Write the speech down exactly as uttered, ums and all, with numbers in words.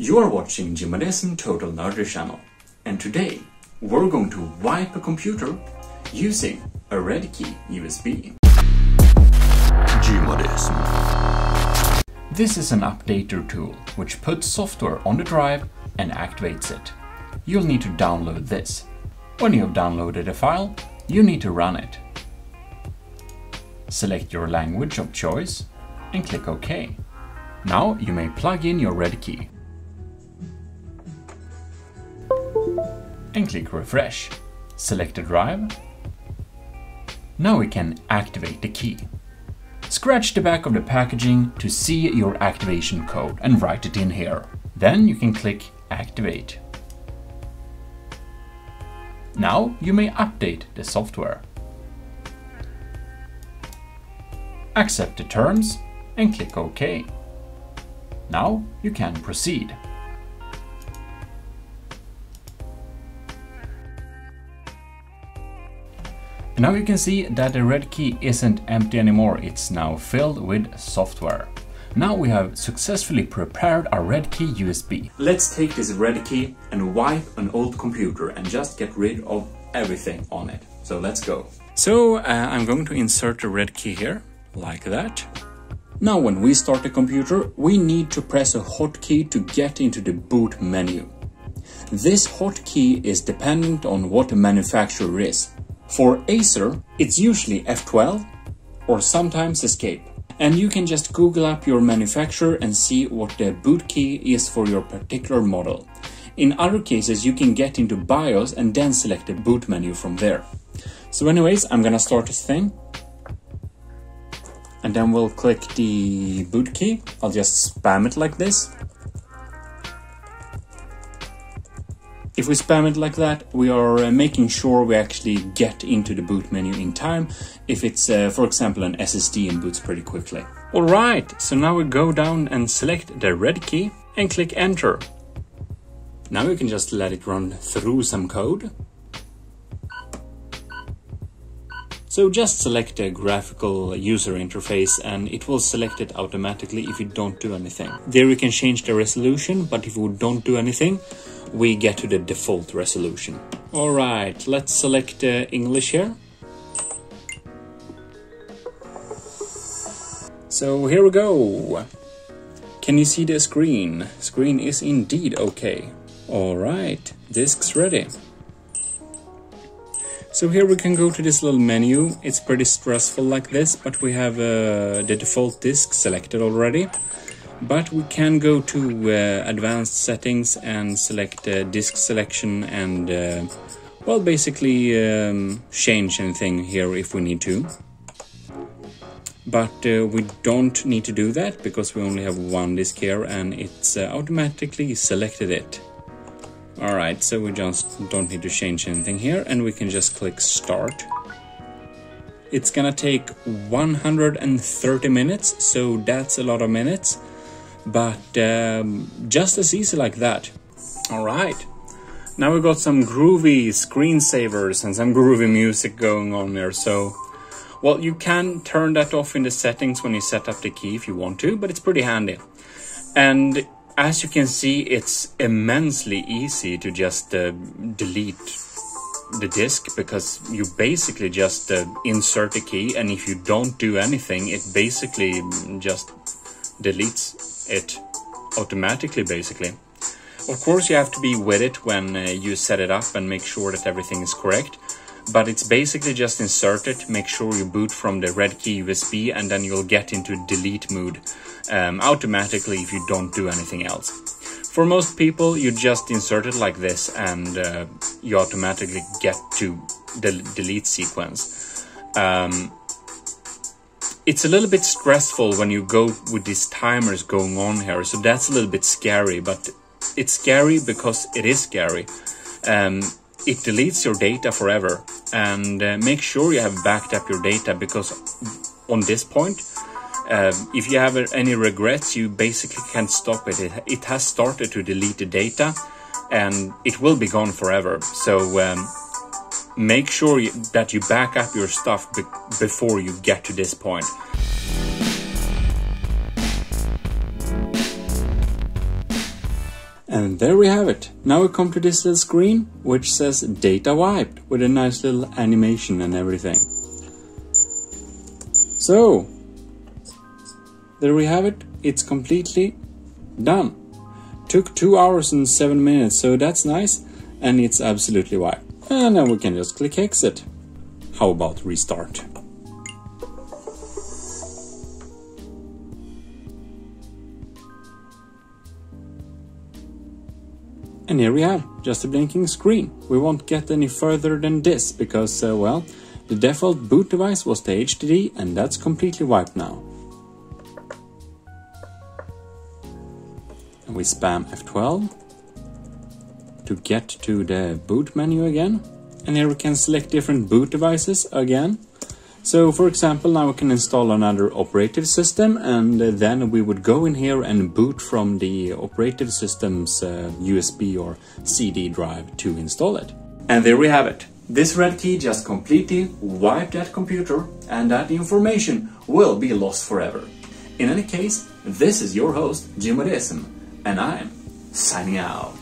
You are watching Jim Odessen Total Nerdy Channel, and today we're going to wipe a computer using a RedKey U S B. Gmodism. This is an updater tool which puts software on the drive and activates it. You'll need to download this. When you have downloaded a file, you need to run it. Select your language of choice and click OK. Now you may plug in your RedKey and click Refresh. Select the drive. Now we can activate the key. Scratch the back of the packaging to see your activation code and write it in here. Then you can click Activate. Now you may update the software. Accept the terms and click OK. Now you can proceed. Now you can see that the RedKey isn't empty anymore, it's now filled with software. Now we have successfully prepared our RedKey U S B. Let's take this RedKey and wipe an old computer and just get rid of everything on it. So let's go. So uh, I'm going to insert the RedKey here, like that. Now when we start the computer, we need to press a hotkey to get into the boot menu. This hotkey is dependent on what the manufacturer is. For Acer, it's usually F twelve or sometimes Escape. And you can just Google up your manufacturer and see what the boot key is for your particular model. In other cases, you can get into BIOS and then select the boot menu from there. So anyways, I'm gonna start this thing. And then we'll click the boot key. I'll just spam it like this. If we spam it like that, we are making sure we actually get into the boot menu in time. If it's, uh, for example, an S S D, and boots pretty quickly. All right, so now we go down and select the RedKey and click Enter. Now we can just let it run through some code. So just select the graphical user interface and it will select it automatically if you don't do anything. There we can change the resolution, but if we don't do anything, we get to the default resolution. All right, let's select uh, English here. So here we go. Can you see the screen? Screen is indeed okay. All right, disk's ready. So here we can go to this little menu. It's pretty stressful like this, but we have uh, the default disk selected already. But we can go to uh, advanced settings and select uh, disk selection and, uh, well, basically um, change anything here if we need to. But uh, we don't need to do that because we only have one disk here and it's uh, automatically selected it. Alright, so we just don't need to change anything here and we can just click Start. It's gonna take one hundred thirty minutes, so that's a lot of minutes. But um, just as easy like that. All right, now we got some groovy screensavers and some groovy music going on there. So, well, you can turn that off in the settings when you set up the key if you want to, but it's pretty handy. And as you can see, it's immensely easy to just uh, delete the disk because you basically just uh, insert a key, and if you don't do anything, it basically just deletes it automatically, basically. Of course, you have to be with it when uh, you set it up and make sure that everything is correct, but it's basically just insert it, make sure you boot from the RedKey U S B, and then you'll get into delete mode um, automatically if you don't do anything else. For most people, you just insert it like this and uh, you automatically get to the delete sequence. Um, It's a little bit stressful when you go with these timers going on here, so that's a little bit scary, but it's scary because it is scary. Um, it deletes your data forever, and uh, make sure you have backed up your data, because on this point, uh, if you have any regrets, you basically can't stop it. It, it has started to delete the data, and it will be gone forever. So. Um, Make sure you, that you back up your stuff be before you get to this point. And there we have it. Now we come to this little screen which says data wiped with a nice little animation and everything. So there we have it. It's completely done. Took two hours and seven minutes, so that's nice, and it's absolutely wiped. And now we can just click exit. How about restart? And here we have just a blinking screen. We won't get any further than this because, uh, well, the default boot device was the H D D, and that's completely wiped now. And we spam F twelve to get to the boot menu again. And here we can select different boot devices again. So, for example, now we can install another operating system, and then we would go in here and boot from the operating system's uh, U S B or C D drive to install it. And there we have it. This RedKey just completely wiped that computer, and that information will be lost forever. In any case, this is your host, Jim Odessen, and I'm signing out.